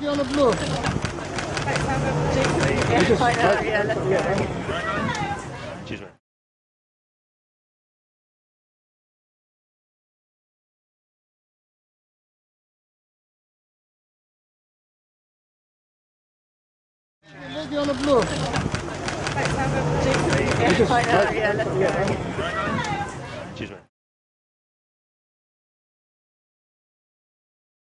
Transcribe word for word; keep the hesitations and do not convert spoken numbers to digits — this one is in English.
be on the blue. Let's have a G, I know, yeah, let's go. Cheers, man. Let's be on the blue. Let's have a G, I know, yeah, let's go. Cheers, man.